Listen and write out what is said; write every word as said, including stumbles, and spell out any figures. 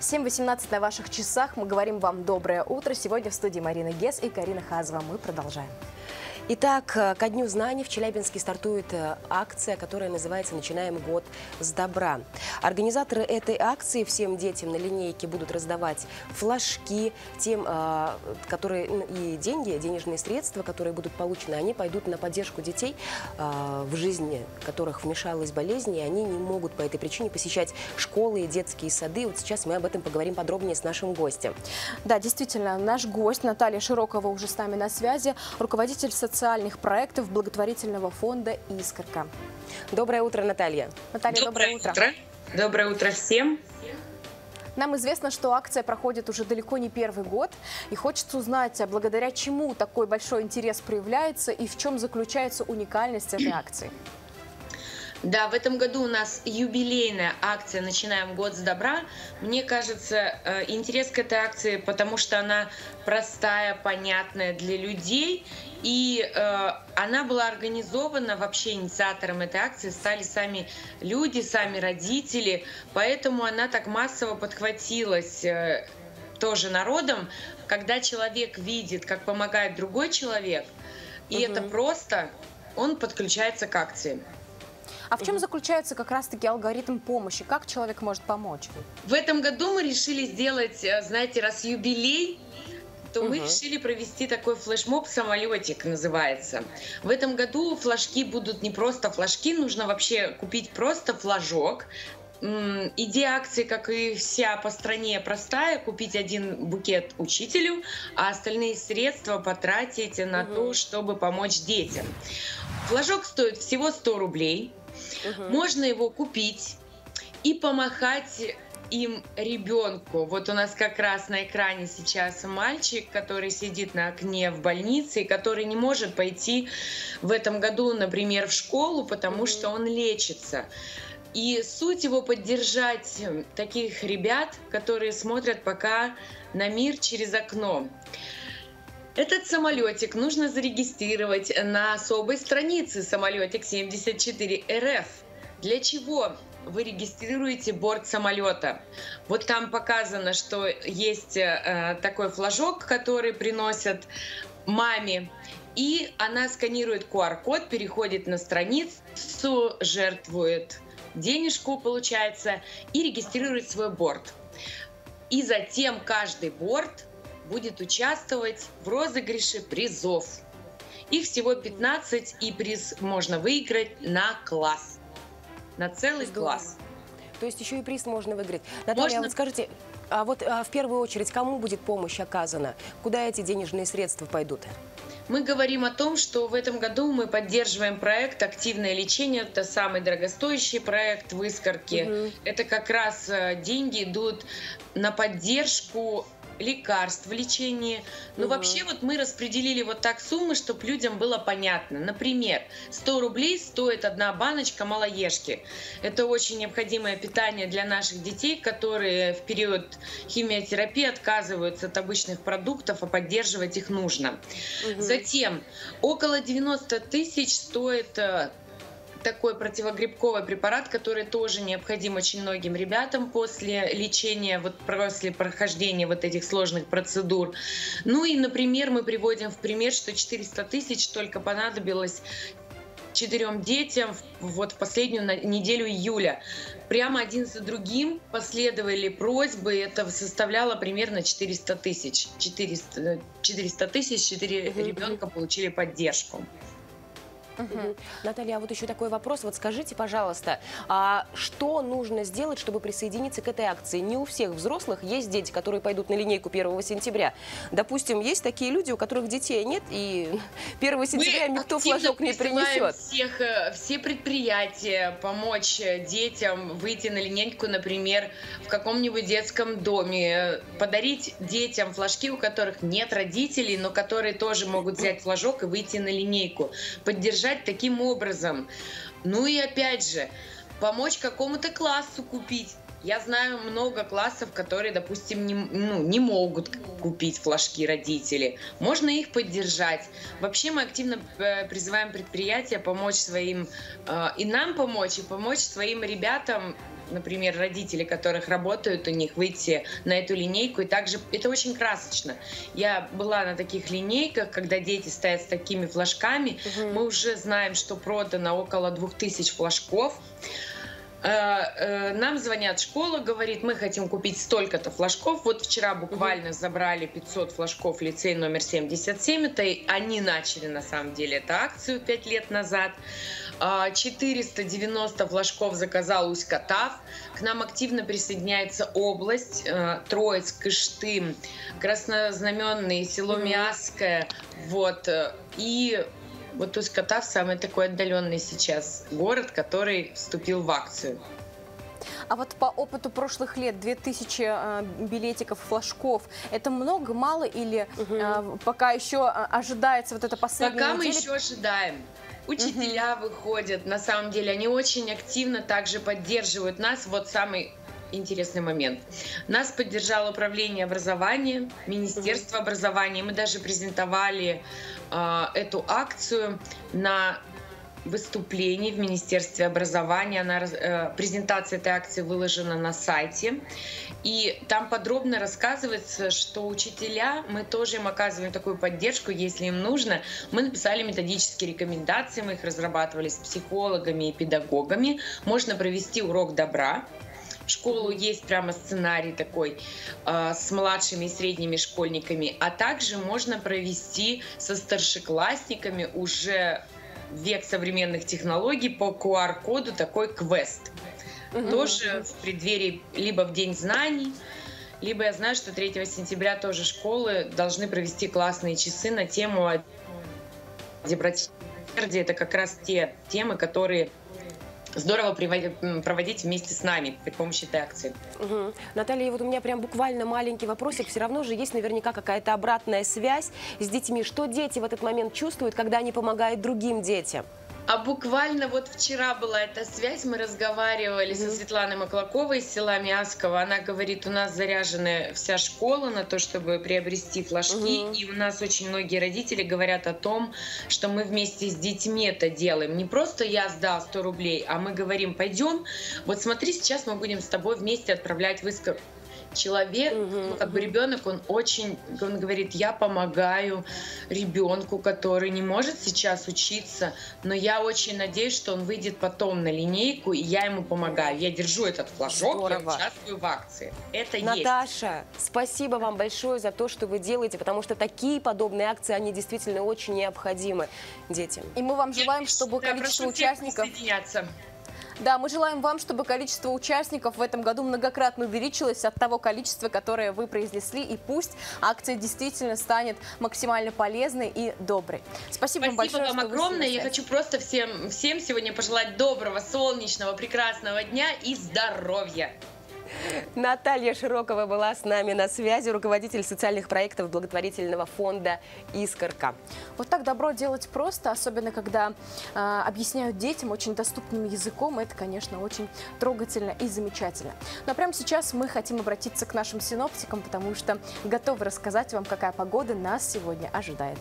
семь восемнадцать на ваших часах. Мы говорим вам доброе утро. Сегодня в студии Марина Гес и Карина Хазова. Мы продолжаем. Итак, ко Дню знаний в Челябинске стартует акция, которая называется «Начинаем год с добра». Организаторы этой акции всем детям на линейке будут раздавать флажки, тем, которые и деньги, денежные средства, которые будут получены, они пойдут на поддержку детей, в жизни которых вмешалась болезнь, и они не могут по этой причине посещать школы и детские сады. Вот сейчас мы об этом поговорим подробнее с нашим гостем. Да, действительно, наш гость Наталья Широкова уже с нами на связи, руководитель социального социальных проектов благотворительного фонда «Искорка». Доброе утро, Наталья. Наталья, доброе, доброе утро. утро. Доброе утро всем. Нам известно, что акция проходит уже далеко не первый год. И хочется узнать, благодаря чему такой большой интерес проявляется и в чем заключается уникальность этой акции. Да, в этом году у нас юбилейная акция «Начинаем год с добра». Мне кажется, интерес к этой акции, потому что она простая, понятная для людей. И э, она была организована, вообще инициатором этой акции стали сами люди, сами родители. Поэтому она так массово подхватилась э, тоже народом. Когда человек видит, как помогает другой человек, и угу. это просто, он подключается к акции. А в чем заключается как раз-таки алгоритм помощи? Как человек может помочь? В этом году мы решили сделать, знаете, раз юбилей, то угу. мы решили провести такой флешмоб «Самолетик» называется. В этом году флажки будут не просто флажки, нужно вообще купить просто флажок. Идея акции, как и вся по стране, простая. Купить один букет учителю, а остальные средства потратить на угу. то, чтобы помочь детям. Флажок стоит всего сто рублей. Угу. Можно его купить и помахать им ребенку. Вот у нас как раз на экране сейчас мальчик, который сидит на окне в больнице и который не может пойти в этом году, например, в школу, потому mm-hmm. что он лечится. И суть его поддержать таких ребят, которые смотрят пока на мир через окно. Этот самолетик нужно зарегистрировать на особой странице «Самолетик семьдесят четыре эр эф». Для чего вы регистрируете борт самолета? Вот там показано, что есть э, такой флажок, который приносят маме. И она сканирует ку ар код, переходит на страницу, жертвует денежку, получается, и регистрирует свой борт. И затем каждый борт будет участвовать в розыгрыше призов. Их всего пятнадцать, и приз можно выиграть на класс. На целый класс. То есть еще и приз можно выиграть. Наталья, можно... вот скажите, а вот а в первую очередь кому будет помощь оказана? Куда эти денежные средства пойдут? Мы говорим о том, что в этом году мы поддерживаем проект «Активное лечение». Это самый дорогостоящий проект в Искорке. Угу. Это как раз деньги идут на поддержку лекарств в лечении. Но угу. вообще вот мы распределили вот так суммы, чтобы людям было понятно. Например, сто рублей стоит одна баночка малоежки. Это очень необходимое питание для наших детей, которые в период химиотерапии отказываются от обычных продуктов, а поддерживать их нужно. Угу. Затем около девяноста тысяч стоит такой противогрибковый препарат, который тоже необходим очень многим ребятам после лечения, вот после прохождения вот этих сложных процедур. Ну и, например, мы приводим в пример, что четыреста тысяч только понадобилось четырем детям вот в последнюю неделю июля. Прямо один за другим последовали просьбы, это составляло примерно четыреста тысяч. четыреста тысяч, четыре ребенка получили поддержку. Угу. Наталья, а вот еще такой вопрос. Вот скажите, пожалуйста, а что нужно сделать, чтобы присоединиться к этой акции? Не у всех взрослых есть дети, которые пойдут на линейку первого сентября. Допустим, есть такие люди, у которых детей нет, и первого сентября мы никто флажок не принесет. Всех, все предприятия помочь детям выйти на линейку, например, в каком-нибудь детском доме, подарить детям флажки, у которых нет родителей, но которые тоже могут взять флажок и выйти на линейку, поддержать таким образом. Ну и опять же, помочь какому-то классу купить. Я знаю много классов, которые, допустим, не, ну, не могут купить флажки родители. Можно их поддержать. Вообще мы активно призываем предприятия помочь своим, э, и нам помочь, и помочь своим ребятам например, родители, которых работают у них, выйти на эту линейку. И также это очень красочно. Я была на таких линейках, когда дети стоят с такими флажками. Угу. Мы уже знаем, что продано около двух тысяч флажков. Нам звонят школа, говорит, мы хотим купить столько-то флажков. Вот вчера буквально забрали пятьсот флажков лицей номер семьдесят семь. Это они начали на самом деле эту акцию пять лет назад. четыреста девяносто флажков заказал Усь-Котав. К нам активно присоединяется область, Троицк, Кыштым, Краснознаменные, село Мясково. Вот. И... Вот Усть-Котав самый такой отдаленный сейчас город, который вступил в акцию. А вот по опыту прошлых лет, две тысячи э, билетиков, флажков, это много, мало или угу. э, пока еще ожидается вот это последнее? Пока неделя... мы еще ожидаем. Учителя угу. выходят, на самом деле, они очень активно также поддерживают нас. Вот самый интересный момент. Нас поддержало управление образования, Министерство угу. образования. Мы даже презентовали э, эту акцию на выступлении в Министерстве образования. Она, э, презентация этой акции выложена на сайте. И там подробно рассказывается, что учителя, мы тоже им оказываем такую поддержку, если им нужно. Мы написали методические рекомендации, мы их разрабатывали с психологами и педагогами. Можно провести урок добра. В школу есть прямо сценарий такой э, с младшими и средними школьниками, а также можно провести со старшеклассниками уже век современных технологий по ку ар коду такой квест. Mm-hmm. Тоже в преддверии либо в День знаний, либо я знаю, что третьего сентября тоже школы должны провести классные часы на тему добродетели. Это как раз те темы, которые... Здорово проводить вместе с нами при помощи этой акции. Угу. Наталья, вот у меня прям буквально маленький вопросик. Все равно же есть наверняка какая-то обратная связь с детьми. Что дети в этот момент чувствуют, когда они помогают другим детям? А буквально вот вчера была эта связь, мы разговаривали mm-hmm. со Светланой Маклаковой из села Мясково. Она говорит, у нас заряжена вся школа на то, чтобы приобрести флажки. Mm-hmm. И у нас очень многие родители говорят о том, что мы вместе с детьми это делаем. Не просто я сдал сто рублей, а мы говорим, пойдем, вот смотри, сейчас мы будем с тобой вместе отправлять в Искорку. Человек, ну, как бы ребенок, он очень, он говорит, я помогаю ребенку, который не может сейчас учиться, но я очень надеюсь, что он выйдет потом на линейку, и я ему помогаю. Я держу этот флажок, здорово. Я участвую в акции. Это Наташа, есть. Наташа, спасибо вам большое за то, что вы делаете, потому что такие подобные акции, они действительно очень необходимы детям. И мы вам желаем, я чтобы я количество участников... Да, мы желаем вам, чтобы количество участников в этом году многократно увеличилось от того количества, которое вы произнесли. И пусть акция действительно станет максимально полезной и доброй. Спасибо, Спасибо вам большое. Спасибо вам огромное. Я хочу просто всем, всем сегодня пожелать доброго, солнечного, прекрасного дня и здоровья. Наталья Широкова была с нами на связи, руководитель социальных проектов благотворительного фонда «Искорка». Вот так добро делать просто, особенно когда э, объясняют детям очень доступным языком. Это, конечно, очень трогательно и замечательно. Но прямо сейчас мы хотим обратиться к нашим синоптикам, потому что готовы рассказать вам, какая погода нас сегодня ожидает.